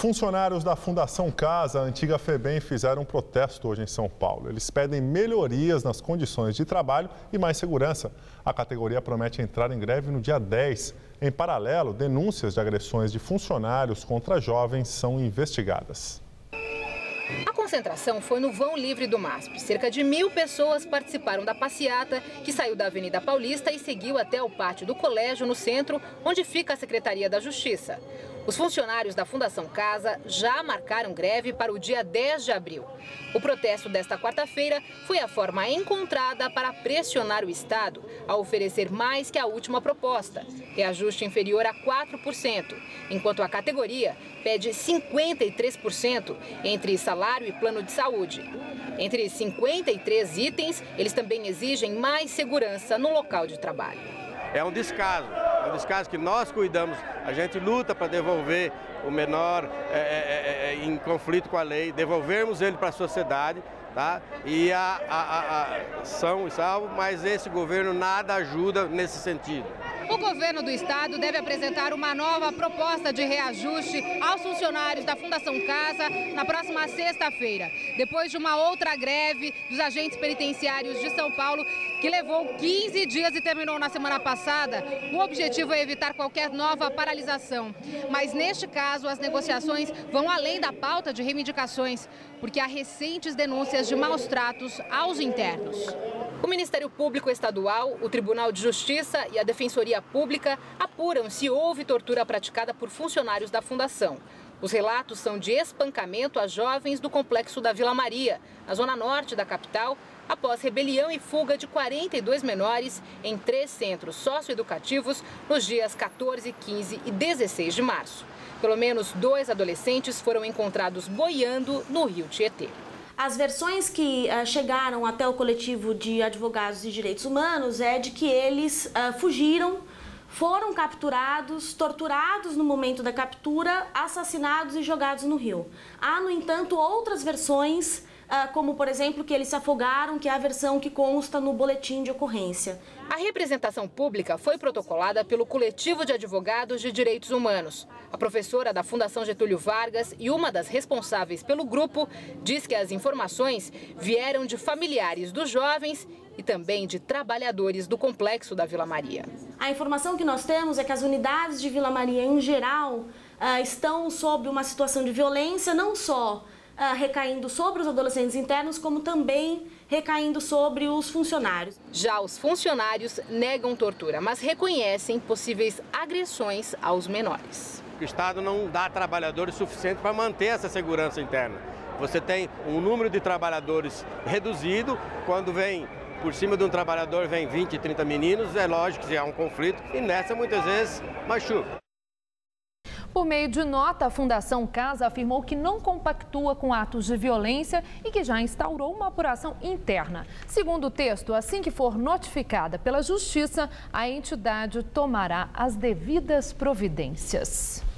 Funcionários da Fundação Casa, a antiga FEBEM, fizeram um protesto hoje em São Paulo. Eles pedem melhorias nas condições de trabalho e mais segurança. A categoria promete entrar em greve no dia 10. Em paralelo, denúncias de agressões de funcionários contra jovens são investigadas. A concentração foi no vão livre do MASP. Cerca de 1.000 pessoas participaram da passeata, que saiu da Avenida Paulista e seguiu até o Pátio do Colégio, no centro, onde fica a Secretaria da Justiça. Os funcionários da Fundação Casa já marcaram greve para o dia 10 de abril. O protesto desta quarta-feira foi a forma encontrada para pressionar o Estado a oferecer mais que a última proposta, reajuste inferior a 4%, enquanto a categoria pede 53% entre salário e plano de saúde. Entre 53 itens, eles também exigem mais segurança no local de trabalho. É um descaso que nós cuidamos, a gente luta para devolver o menor em conflito com a lei, devolvermos ele para a sociedade, tá? E são e salvo, mas esse governo nada ajuda nesse sentido. O governo do estado deve apresentar uma nova proposta de reajuste aos funcionários da Fundação Casa na próxima sexta-feira, depois de uma outra greve dos agentes penitenciários de São Paulo, que levou 15 dias e terminou na semana passada. O objetivo é evitar qualquer nova paralisação. Mas neste caso, as negociações vão além da pauta de reivindicações, porque há recentes denúncias de maus-tratos aos internos. O Ministério Público Estadual, o Tribunal de Justiça e a Defensoria Pública apuram se houve tortura praticada por funcionários da Fundação. Os relatos são de espancamento a jovens do Complexo da Vila Maria, na zona norte da capital, após rebelião e fuga de 42 menores em 3 centros socioeducativos nos dias 14, 15 e 16 de março. Pelo menos 2 adolescentes foram encontrados boiando no Rio Tietê. As versões que chegaram até o coletivo de advogados de direitos humanos é de que eles fugiram, foram capturados, torturados no momento da captura, assassinados e jogados no rio. Há, no entanto, outras versões, como, por exemplo, que eles se afogaram, que é a versão que consta no boletim de ocorrência. A representação pública foi protocolada pelo coletivo de advogados de direitos humanos. A professora da Fundação Getúlio Vargas e uma das responsáveis pelo grupo diz que as informações vieram de familiares dos jovens e também de trabalhadores do Complexo da Vila Maria. A informação que nós temos é que as unidades de Vila Maria, em geral, estão sob uma situação de violência, não só recaindo sobre os adolescentes internos, como também recaindo sobre os funcionários. Já os funcionários negam tortura, mas reconhecem possíveis agressões aos menores. O Estado não dá trabalhadores suficientes para manter essa segurança interna. Você tem um número de trabalhadores reduzido, quando vem por cima de um trabalhador, vem 20, 30 meninos, é lógico que há um conflito e nessa muitas vezes machuca. Por meio de nota, a Fundação Casa afirmou que não compactua com atos de violência e que já instaurou uma apuração interna. Segundo o texto, assim que for notificada pela Justiça, a entidade tomará as devidas providências.